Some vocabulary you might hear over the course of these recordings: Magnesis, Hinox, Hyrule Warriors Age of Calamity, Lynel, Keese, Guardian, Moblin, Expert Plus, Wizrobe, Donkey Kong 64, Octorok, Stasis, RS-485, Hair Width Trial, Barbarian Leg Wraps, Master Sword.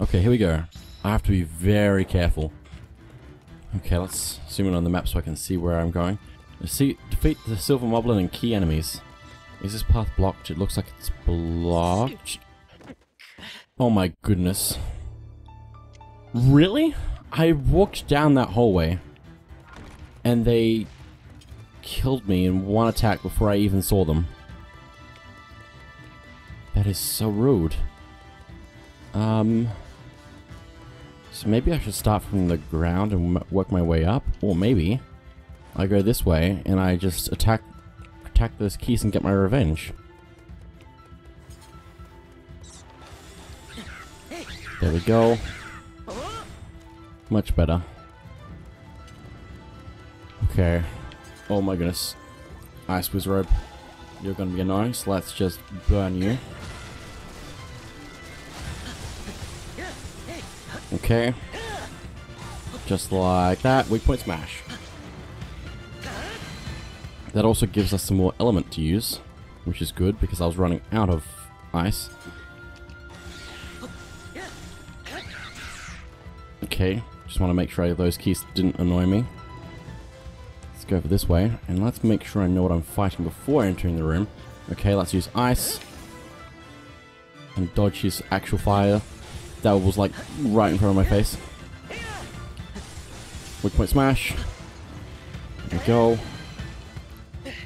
Okay, here we go. I have to be very careful. Okay, let's zoom in on the map so I can see where I'm going. See, defeat the Silver Moblin and key enemies. Is this path blocked? It looks like it's blocked. Oh my goodness. Really? I walked down that hallway and they killed me in one attack before I even saw them. That is so rude. So maybe I should start from the ground and work my way up, or maybe I go this way and I just attack those keys and get my revenge. There we go. Much better. Okay. Oh my goodness. Ice Wizrobe. You're gonna be annoying, so let's just burn you. Okay. Just like that. Weak point smash. That also gives us some more element to use, which is good because I was running out of ice. Okay, just want to make sure those keys didn't annoy me. Let's go over this way, and let's make sure I know what I'm fighting before entering the room. Okay, let's use ice. And dodge his actual fire. That was like right in front of my face. Weak point smash. There we go.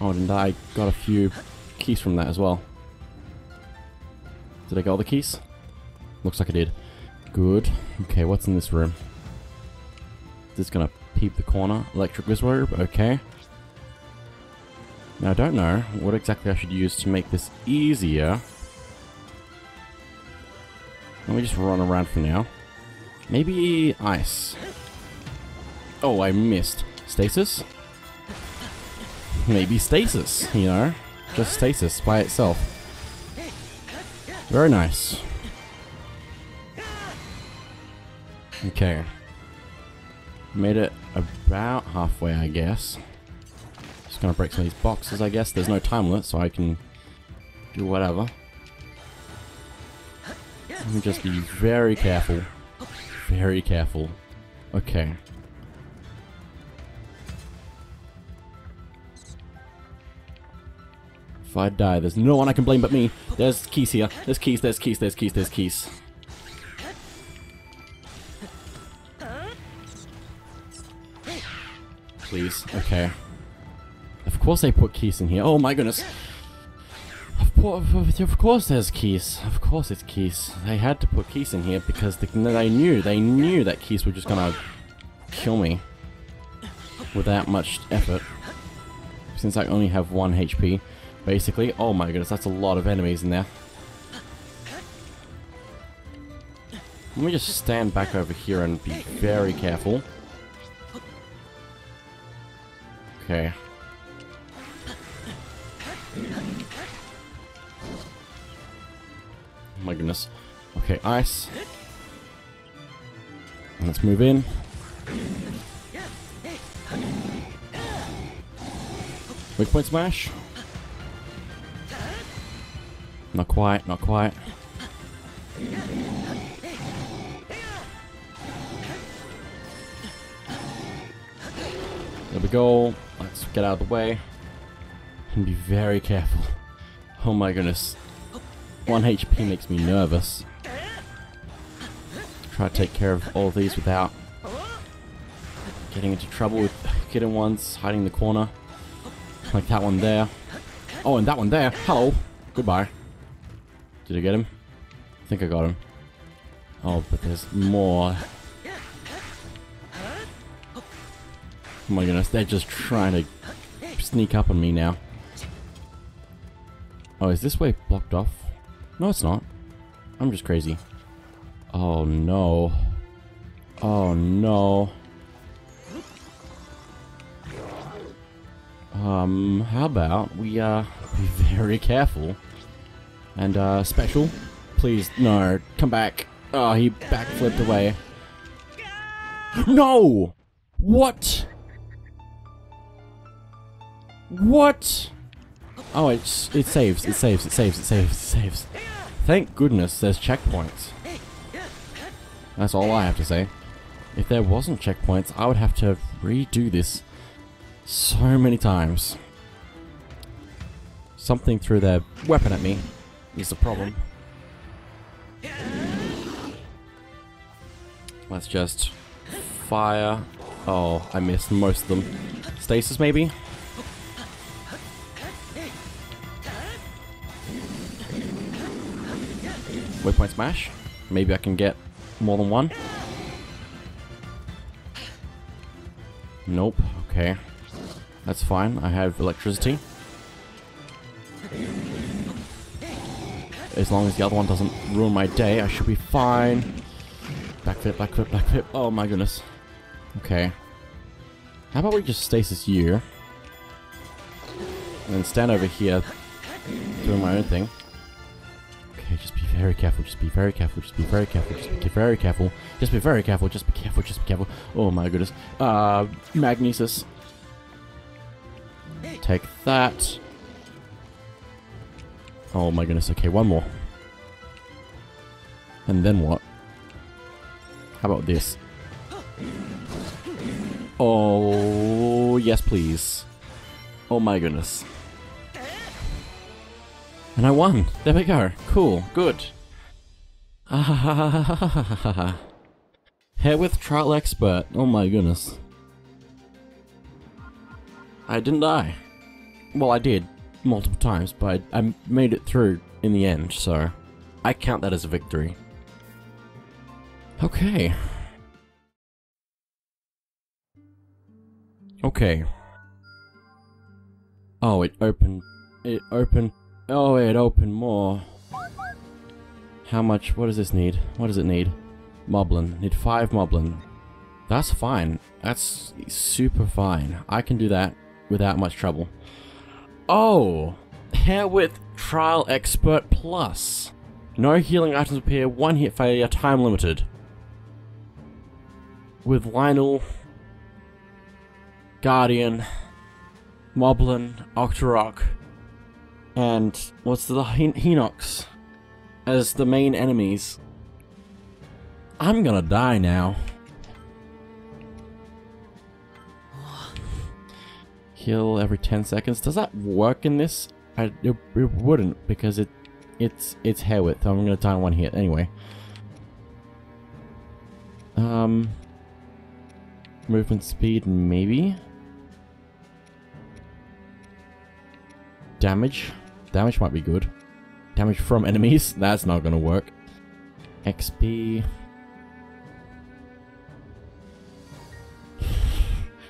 Oh, and I got a few keys from that as well. Did I get all the keys? Looks like I did. Good. Okay, what's in this room? This is gonna peep the corner. Electric Wizrobe, okay. Now I don't know what exactly I should use to make this easier. Let me just run around for now. Maybe ice. Oh, I missed. Stasis? Maybe stasis, you know? Just stasis by itself. Very nice. Okay. Made it about halfway, I guess. Just gonna break some of these boxes, I guess. There's no time limit, so I can do whatever. Let me just be very careful. Very careful. Okay. If I die, there's no one I can blame but me. There's Keese here. There's Keese, there's Keese, there's Keese, there's Keese. Please. Okay. Of course they put Keese in here. Oh my goodness. Of course there's Keese. Of course it's Keese. They had to put Keese in here because they knew that Keese were just gonna kill me without much effort. Since I only have 1 HP, basically. Oh my goodness, that's a lot of enemies in there. Let me just stand back over here and be very careful. Okay. Oh my goodness. Okay, ice. Let's move in. Weak point smash. Not quite, not quite. There we go. Let's get out of the way and be very careful. Oh my goodness. 1 HP makes me nervous. Try to take care of all of these without getting into trouble with hidden ones, hiding in the corner. Like that one there. Oh, and that one there. Hello. Goodbye. Did I get him? I think I got him. Oh, but there's more. Oh my goodness, they're just trying to sneak up on me now. Oh, is this way blocked off? No, it's not. I'm just crazy. Oh no. Oh no. How about we, be very careful. And, special? Please, no. Come back. Oh, he backflipped away. No! What? What? Oh, it saves. Thank goodness there's checkpoints. That's all I have to say. If there wasn't checkpoints, I would have to redo this so many times. Something threw their weapon at me is the problem. Let's just fire. Oh, I missed most of them. Stasis, maybe? Waypoint smash. Maybe I can get more than one. Nope. Okay. That's fine. I have electricity. As long as the other one doesn't ruin my day, I should be fine. Backflip, backflip, backflip. Oh my goodness. Okay. How about we just stasis you? And then stand over here doing my own thing. Okay, just be very careful, just be very careful, just be very careful, just be very careful. Just be very careful, just be careful, just be careful. Oh my goodness. Magnesis. Take that. Oh my goodness, okay, one more. And then what? How about this? Oh, yes please. Oh my goodness. And I won! There we go. Cool. Good. Hair with trial expert. Oh my goodness. I didn't die. Well, I did. Multiple times, but I made it through in the end, so I count that as a victory. Okay. Okay. Oh, it opened. It opened. Oh, it opened more. How much? What does this need? What does it need? Moblin. Need 5 Moblin. That's fine. That's super fine. I can do that without much trouble. Oh! Hair Width Trial Expert Plus. No healing items appear, 1 hit failure, time limited. With Lynel, Guardian, Moblin, Octorok, and what's the Hinox as the main enemies. I'm gonna die now. Heal every 10 seconds. Does that work in this? It wouldn't, because it's hair width. I'm gonna die in 1 hit anyway. Movement speed, maybe. Damage might be good. Damage from enemies. That's not gonna work. XP.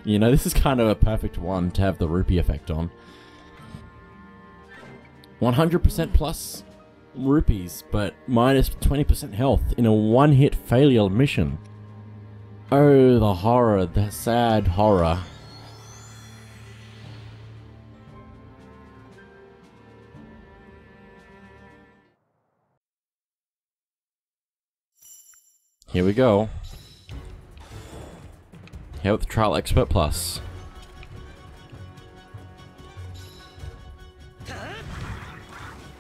You know, this is kind of a perfect one to have the rupee effect on. 100% plus rupees, but minus 20% health in a 1-hit failure mission. Oh, the horror, the sad horror. Here we go. Here with Trial Expert Plus.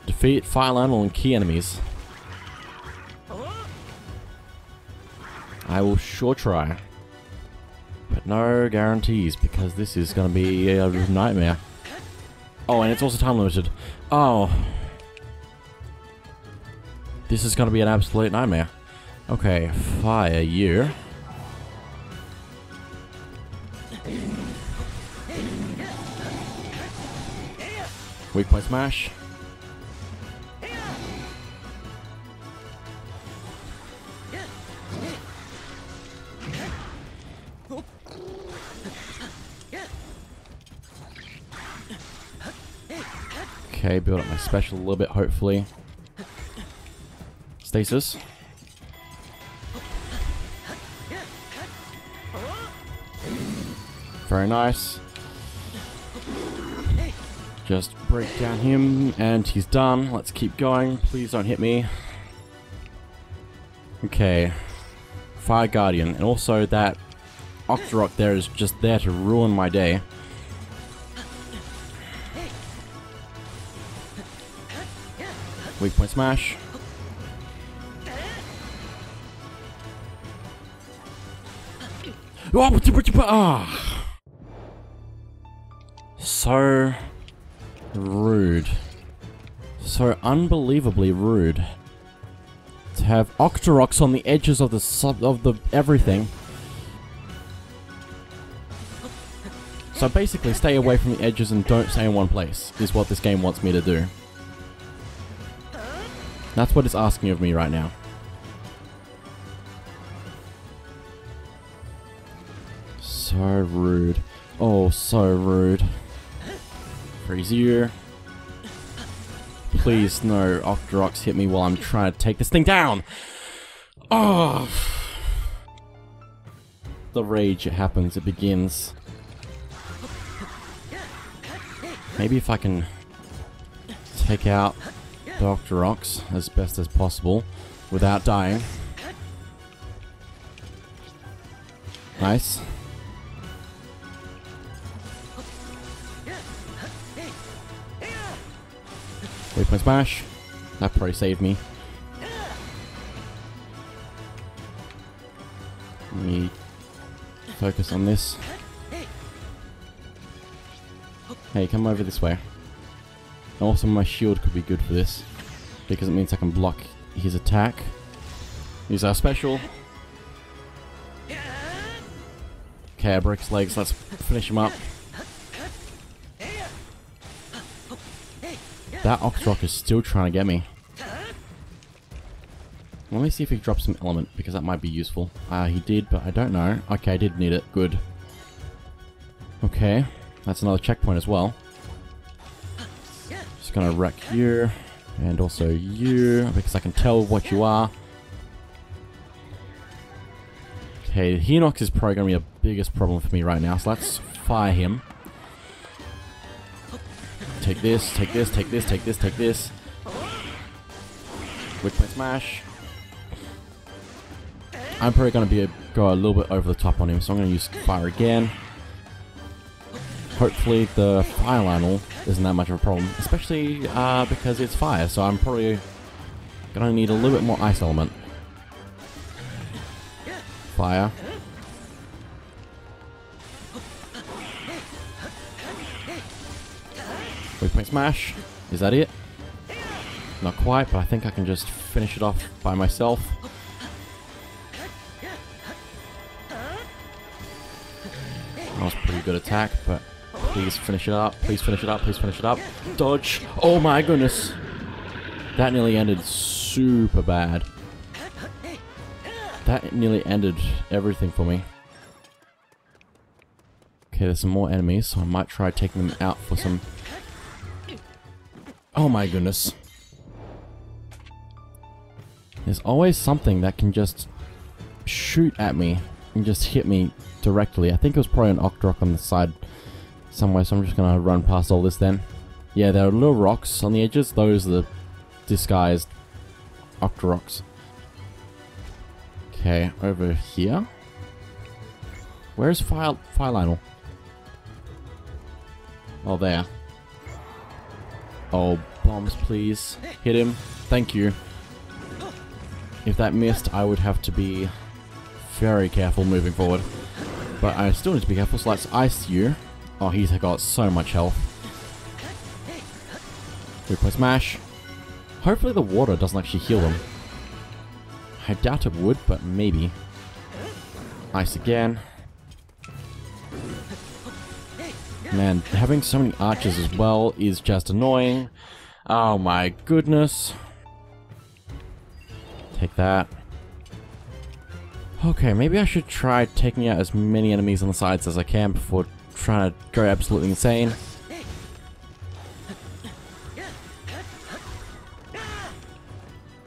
Defeat Fire Animal and key enemies. I will sure try. But no guarantees, because this is going to be a nightmare. Oh, and it's also time limited. Oh. This is going to be an absolute nightmare. Okay, fire you. Weak point smash. Okay, build up my special a little bit, hopefully. Stasis. Very nice. Just break down him, and he's done. Let's keep going. Please don't hit me. Okay. Fire Guardian. And also that Octorok there is just there to ruin my day. Weak point smash. Ah! So rude. So unbelievably rude. To have Octoroks on the edges of the everything. So basically, stay away from the edges and don't stay in one place, is what this game wants me to do. That's what it's asking of me right now. So rude. Oh, so rude. Freeze you. Please, no Octoroks hit me while I'm trying to take this thing down! Oh! The rage, it happens, it begins. Maybe if I can take out the Octoroks as best as possible without dying. Nice. Wait, my smash. That probably saved me. Let me focus on this. Hey, come over this way. Also, my shield could be good for this, because it means I can block his attack. Use our special. Okay, I broke his legs. Let's finish him up. That Octorok is still trying to get me. Let me see if he drops some element, because that might be useful. He did, but I don't know. Okay, I did need it. Good. Okay. That's another checkpoint as well. Just gonna wreck you, and also you, because I can tell what you are. Okay, Hinox is probably gonna be the biggest problem for me right now, so let's fire him. Take this, take this, take this, take this, take this. Quick point smash. I'm probably gonna go a little bit over the top on him, so I'm gonna use fire again. Hopefully the fire Lynel isn't that much of a problem, especially because it's fire, so I'm probably gonna need a little bit more ice element. Fire. Weak point smash. Is that it? Not quite, but I think I can just finish it off by myself. That was a pretty good attack, but... Please finish it up, please finish it up, please finish it up. Dodge! Oh my goodness! That nearly ended super bad. That nearly ended everything for me. Okay, there's some more enemies, so I might try taking them out for some... Oh my goodness. There's always something that can just shoot at me and just hit me directly. I think it was probably an Octorok on the side somewhere, so I'm just gonna run past all this then. Yeah, there are little rocks on the edges. Those are the disguised Octoroks. Okay, over here. Where's Fire Lynel? Oh, there. Oh, bombs, please. Hit him. Thank you. If that missed, I would have to be very careful moving forward. But I still need to be careful, so let's ice you. Oh, he's got so much health. Quick smash. Hopefully the water doesn't actually heal him. I doubt it would, but maybe. Ice again. Man, having so many archers as well is just annoying. Oh my goodness. Take that. Okay, maybe I should try taking out as many enemies on the sides as I can before... trying to go absolutely insane.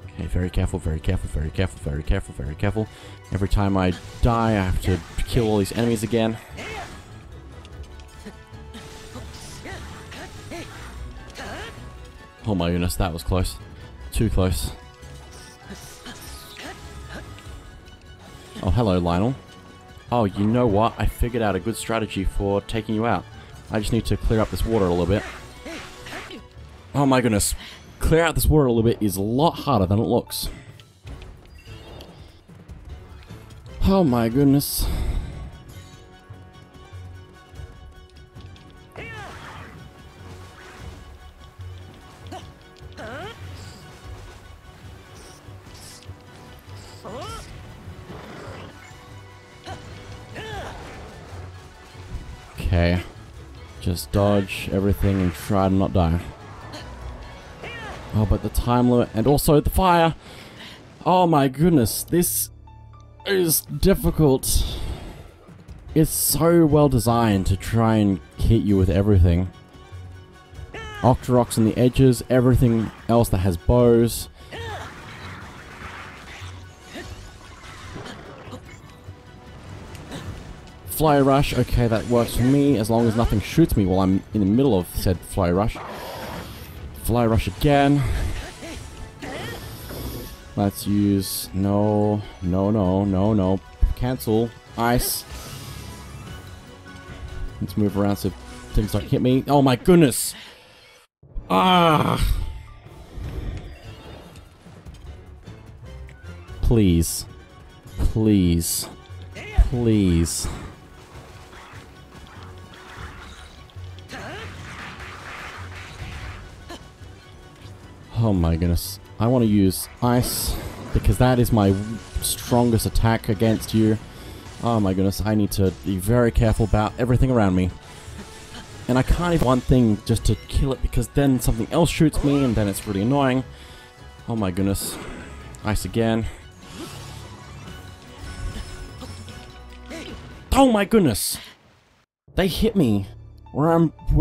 Okay, very careful, very careful, very careful, very careful, very careful. Every time I die, I have to kill all these enemies again. Oh my goodness, that was close. Too close. Oh, hello, Lynel. Oh, you know what? I figured out a good strategy for taking you out. I just need to clear up this water a little bit. Oh my goodness. Clear out this water a little bit is a lot harder than it looks. Oh my goodness. Okay. Just dodge everything and try to not die. Oh, but the time limit and also the fire. Oh my goodness, this is difficult. It's so well designed to try and hit you with everything. Octorok's on the edges, everything else that has bows. Fly rush, okay, that works for me as long as nothing shoots me while I'm in the middle of said fly rush. Fly rush again. Let's use... no, no, no, no, no. Cancel. Ice. Let's move around so things don't hit me. Oh my goodness! Ah! Please. Please. Please. Oh my goodness. I want to use ice because that is my strongest attack against you. Oh my goodness, I need to be very careful about everything around me. And I can't even one thing just to kill it because then something else shoots me and then it's really annoying. Oh my goodness. Ice again. Oh my goodness! They hit me where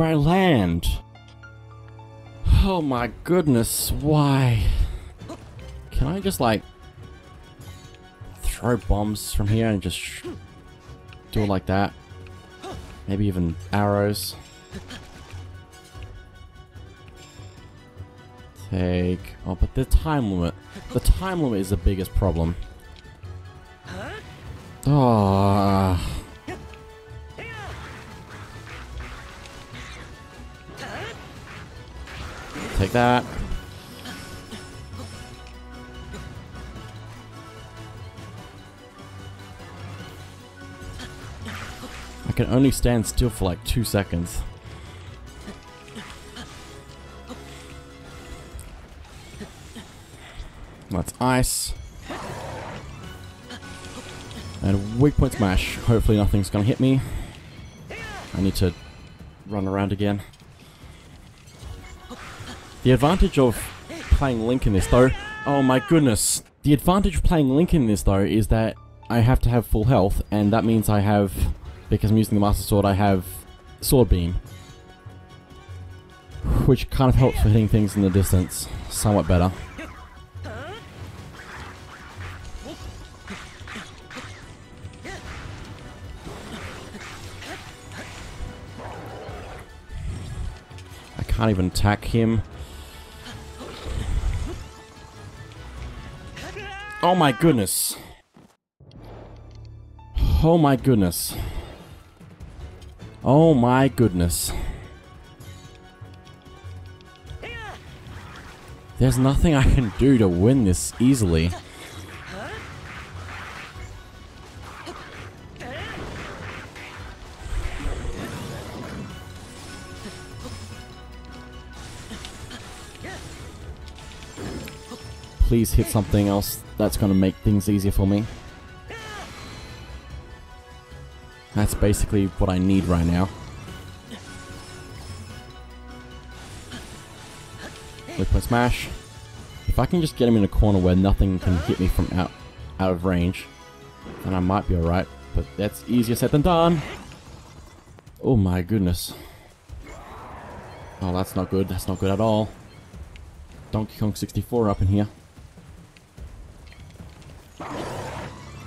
I land. Oh my goodness, why? Can I just like throw bombs from here and just do it like that? Maybe even arrows. Take... oh, but the time limit. The time limit is the biggest problem. Oh. Take that. I can only stand still for like 2 seconds. That's ice. And weak point smash. Hopefully nothing's gonna hit me. I need to run around again. The advantage of playing Link in this though, oh my goodness, the advantage of playing Link in this though is that I have to have full health, and that means I have, because I'm using the Master Sword, I have Sword Beam, which kind of helps for hitting things in the distance somewhat better. I can't even attack him. Oh my goodness. Oh my goodness. Oh my goodness. There's nothing I can do to win this easily. Please hit something else that's going to make things easier for me. That's basically what I need right now. Liquid smash. If I can just get him in a corner where nothing can hit me from out of range, then I might be alright, but that's easier said than done. Oh my goodness. Oh, that's not good. That's not good at all. Donkey Kong 64 up in here.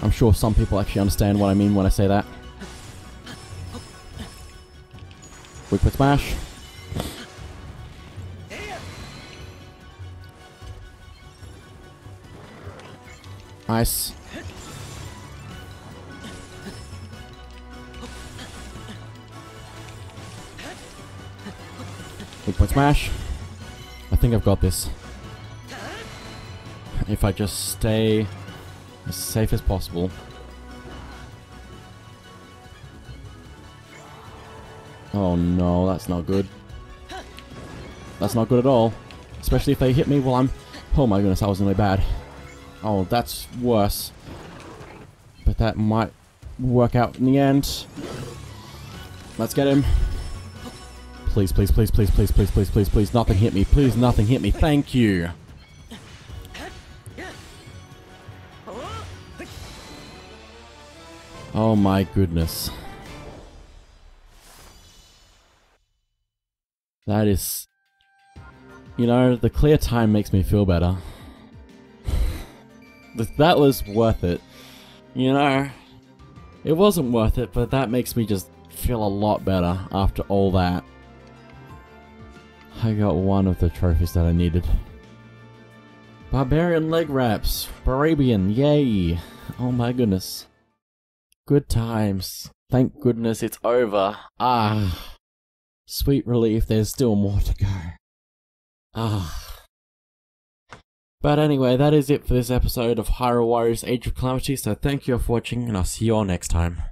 I'm sure some people actually understand what I mean when I say that. Quick foot smash. Ice. Quick foot smash. I think I've got this. If I just stay as safe as possible. Oh no, that's not good. That's not good at all. Especially if they hit me while I'm... oh my goodness, that was really bad. Oh, that's worse. But that might work out in the end. Let's get him. Please, please, please, please, please, please, please, please, please, nothing hit me. Please, nothing hit me. Thank you. Oh my goodness. That is... You know, the clear time makes me feel better. That was worth it. You know, it wasn't worth it, but that makes me just feel a lot better after all that. I got one of the trophies that I needed. Barbarian Leg Wraps. Barbarian, yay. Oh my goodness. Good times. Thank goodness it's over. Ah. Sweet relief, there's still more to go. Ah. But anyway, that is it for this episode of Hyrule Warriors Age of Calamity, so thank you all for watching, and I'll see you all next time.